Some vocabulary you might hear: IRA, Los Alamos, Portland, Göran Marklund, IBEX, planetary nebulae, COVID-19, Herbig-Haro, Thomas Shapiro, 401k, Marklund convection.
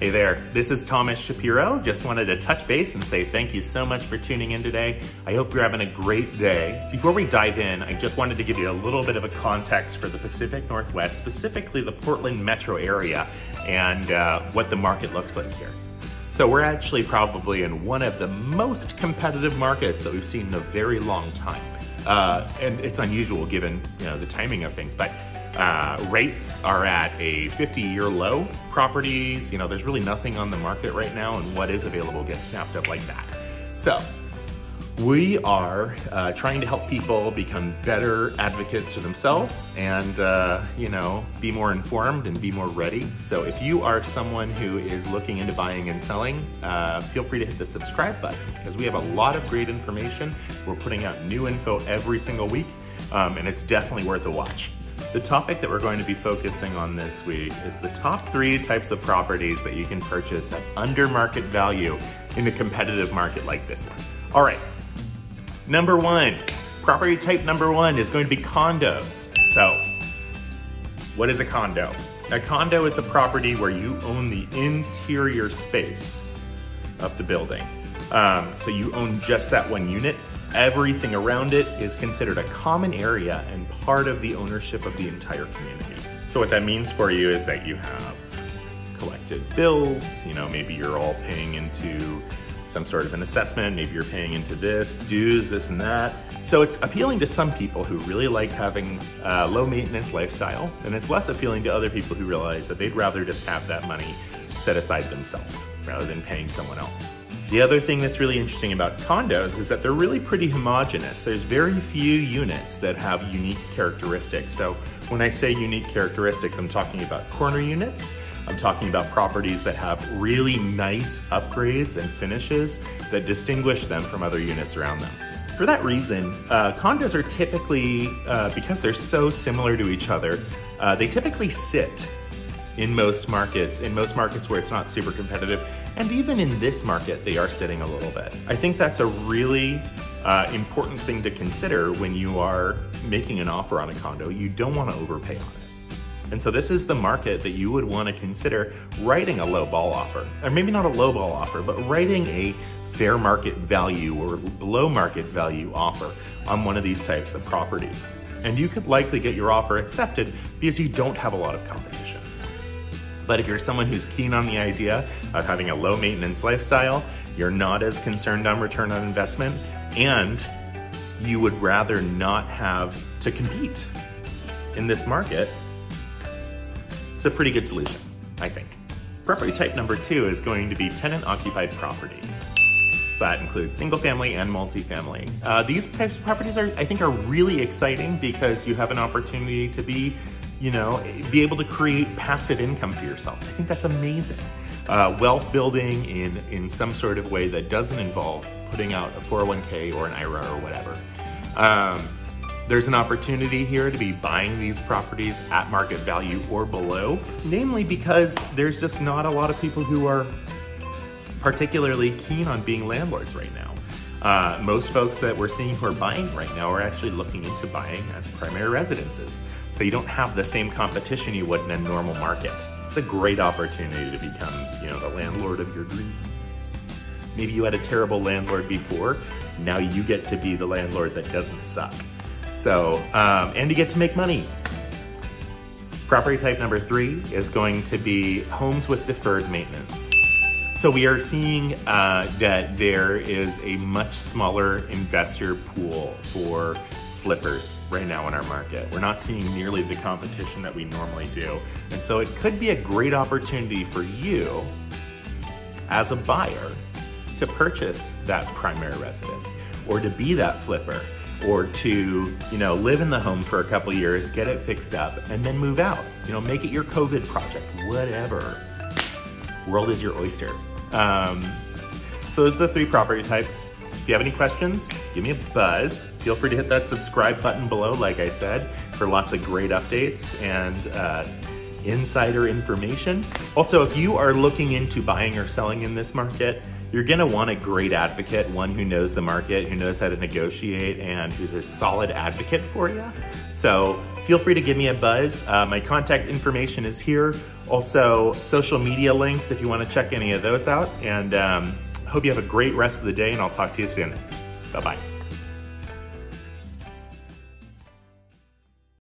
Hey there, this is Thomas Shapiro. Just wanted to touch base and say thank you so much for tuning in today. I hope you're having a great day. Before we dive in, I just wanted to give you a little bit of a context for the Pacific Northwest, specifically the Portland metro area, and what the market looks like here. So we're actually probably in one of the most competitive markets that we've seen in a very long time. And it's unusual given the timing of things, but rates are at a 50-year low. Properties, there's really nothing on the market right now, and what is available gets snapped up like that. So we are trying to help people become better advocates for themselves and, be more informed and be more ready. So if you are someone who is looking into buying and selling, feel free to hit the subscribe button because we have a lot of great information. We're putting out new info every single week, and it's definitely worth a watch. The topic that we're going to be focusing on this week is the top 3 types of properties that you can purchase at under market value in a competitive market like this one. All right, number 1, property type number 1 is going to be condos. So what is a condo? A condo is a property where you own the interior space of the building. So you own just that one unit. Everything around it is considered a common area and part of the ownership of the entire community. So what that means for you is that you have collected bills, maybe you're all paying into some sort of an assessment, maybe you're paying into this, dues, this and that. So it's appealing to some people who really like having a low maintenance lifestyle, and it's less appealing to other people who realize that they'd rather just have that money set aside themselves rather than paying someone else. The other thing that's really interesting about condos is that they're really pretty homogeneous. There's very few units that have unique characteristics. So when I say unique characteristics, I'm talking about corner units. I'm talking about properties that have really nice upgrades and finishes that distinguish them from other units around them. For that reason, condos are typically, because they're so similar to each other, they typically sit in most markets where it's not super competitive. And even in this market, they are sitting a little bit. I think that's a really important thing to consider when you are making an offer on a condo. You don't want to overpay on it. And so this is the market that you would want to consider writing a low ball offer, or maybe not a low ball offer, but writing a fair market value or below market value offer on one of these types of properties. And you could likely get your offer accepted because you don't have a lot of competition. But if you're someone who's keen on the idea of having a low maintenance lifestyle, you're not as concerned on return on investment, and you would rather not have to compete in this market, it's a pretty good solution, I think. Property type number 2 is going to be tenant-occupied properties. So that includes single-family and multifamily. These types of properties I think are really exciting because you have an opportunity to be able to create passive income for yourself. I think that's amazing. Wealth building in some sort of way that doesn't involve putting out a 401k or an IRA or whatever. There's an opportunity here to be buying these properties at market value or below, namely because there's just not a lot of people who are particularly keen on being landlords right now. Most folks that we're seeing who are buying right now are actually looking into buying as primary residences. So you don't have the same competition you would in a normal market. It's a great opportunity to become, the landlord of your dreams. Maybe you had a terrible landlord before. Now you get to be the landlord that doesn't suck. So, and you get to make money. Property type number 3 is going to be homes with deferred maintenance. So we are seeing that there is a much smaller investor pool for flippers right now in our market. We're not seeing nearly the competition that we normally do. And so it could be a great opportunity for you as a buyer to purchase that primary residence or to be that flipper or to, live in the home for a couple years, get it fixed up and then move out, make it your COVID project, whatever. World is your oyster. So those are the 3 property types. If you have any questions, give me a buzz. Feel free to hit that subscribe button below, like I said, for lots of great updates and insider information. Also, if you are looking into buying or selling in this market, you're gonna want a great advocate, one who knows the market, who knows how to negotiate, and who's a solid advocate for you. So feel free to give me a buzz. My contact information is here. Also, social media links if you want to check any of those out. And hope you have a great rest of the day, and I'll talk to you soon. Bye-bye.